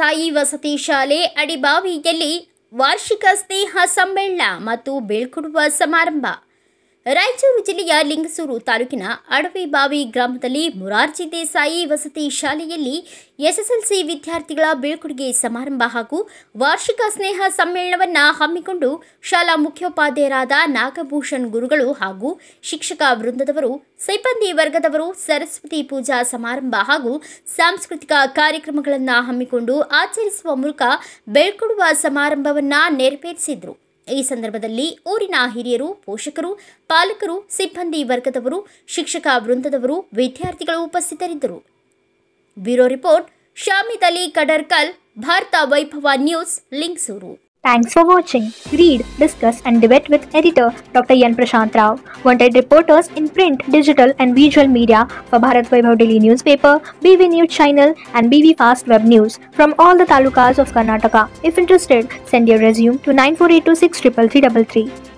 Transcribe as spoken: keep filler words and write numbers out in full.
ಸಾಯಿ ವಸತಿ ಶಾಲೆ ಅಡಿಬಾವಿಯಲ್ಲಿ ವಾರ್ಷಿಕ ಸ್ನೇಹ ಸಮ್ಮೇಳನ ಮತ್ತು ಬೀಳ್ಕೊಡುವ ಸಮಾರಂಭ. ರಾಯಚೂರು ಜಿಲ್ಲೆಯ ಲಿಂಗಸೂರು ತಾಲೂಕಿನ ಅಡವಿಬಾವಿ ಗ್ರಾಮದಲ್ಲಿ ಮುರಾರ್ಜಿ ದೇಸಾಯಿ ವಸತಿ ಶಾಲೆಯಲ್ಲಿ ಎಸ್ ಎಸ್ ಎಲ್ ಸಿ ವಿದ್ಯಾರ್ಥಿಗಳ ಬೀಳ್ಕೊಡುಗೆ ಸಮಾರಂಭ ಹಾಗೂ ವಾರ್ಷಿಕ ಸ್ನೇಹ ಸಮ್ಮೇಳನವನ್ನು ಹಮ್ಮಿಕೊಂಡು ಶಾಲಾ ಮುಖ್ಯೋಪಾಧ್ಯಾಯರಾದ ನಾಗಭೂಷಣ್ ಗುರುಗಳು ಹಾಗೂ ಶಿಕ್ಷಕ ವೃಂದದವರು, ಸಿಬ್ಬಂದಿ ವರ್ಗದವರು ಸರಸ್ವತಿ ಪೂಜಾ ಸಮಾರಂಭ ಹಾಗೂ ಸಾಂಸ್ಕೃತಿಕ ಕಾರ್ಯಕ್ರಮಗಳನ್ನು ಹಮ್ಮಿಕೊಂಡು ಆಚರಿಸುವ ಮೂಲಕ ಬೀಳ್ಕೊಡುವ ಸಮಾರಂಭವನ್ನು ನೆರವೇರಿಸಿದರು. ಈ ಸಂದರ್ಭದಲ್ಲಿ ಊರಿನ ಹಿರಿಯರು, ಪೋಷಕರು, ಪಾಲಕರು, ಸಿಬ್ಬಂದಿ ವರ್ಗದವರು, ಶಿಕ್ಷಕ ವೃಂದದವರು, ವಿದ್ಯಾರ್ಥಿಗಳು ಉಪಸ್ಥಿತರಿದ್ದರು. ಬ್ಯೂರೋ ರಿಪೋರ್ಟ್ ಶಾಮಿದ್ ಅಲಿ ಕಡರ್ಕಲ್, ಭಾರತ ವೈಭವ news, Lingasur. Thanks for watching. Read, discuss and debate with editor Doctor Yan Prashant Rao. Wanted reporters in print, digital and visual media for Bharat Vaibhav Daily Newspaper, B V News Channel and B V Fast Web News from all the talukas of Karnataka. If interested, send your resume to nine four eight two six triple three three three.